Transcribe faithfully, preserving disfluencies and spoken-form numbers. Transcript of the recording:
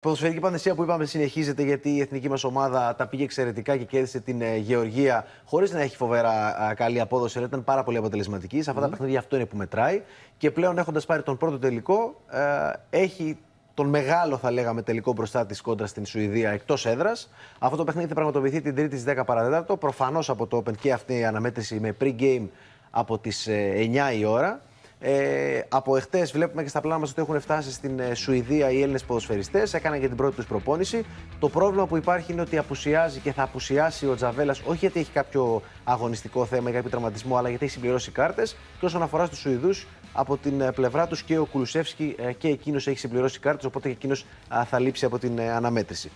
Ποδοσφαιρική πανδεσία που είπαμε συνεχίζεται, γιατί η εθνική μας ομάδα τα πήγε εξαιρετικά και κέρδισε την Γεωργία χωρίς να έχει φοβερά καλή απόδοση. Ήταν πάρα πολύ αποτελεσματική. Σε αυτά mm. τα παιχνίδια αυτό είναι που μετράει. Και πλέον, έχοντας πάρει τον πρώτο τελικό, ε, έχει τον μεγάλο, θα λέγαμε, τελικό μπροστά της κόντρα στην Σουηδία εκτός έδρας. Αυτό το παιχνίδι θα πραγματοποιηθεί την Τρίτη στις δέκα παρά τέταρτο. Προφανώς από το Open και αυτή η αναμέτρηση με pre-game από τις εννιά η ώρα. Ε, από εχθές βλέπουμε και στα πλάνα μας ότι έχουν φτάσει στην Σουηδία οι Έλληνες ποδοσφαιριστές. Έκαναν και την πρώτη τους προπόνηση. Το πρόβλημα που υπάρχει είναι ότι απουσιάζει και θα απουσιάσει ο Τζαβέλας, όχι γιατί έχει κάποιο αγωνιστικό θέμα ή κάποιο τραυματισμό, αλλά γιατί έχει συμπληρώσει κάρτες. Και όσον αφορά στους Σουηδούς, από την πλευρά τους και ο Κουλουσεύσκι και εκείνος έχει συμπληρώσει κάρτες, οπότε και εκείνος θα λείψει από την αναμέτρηση.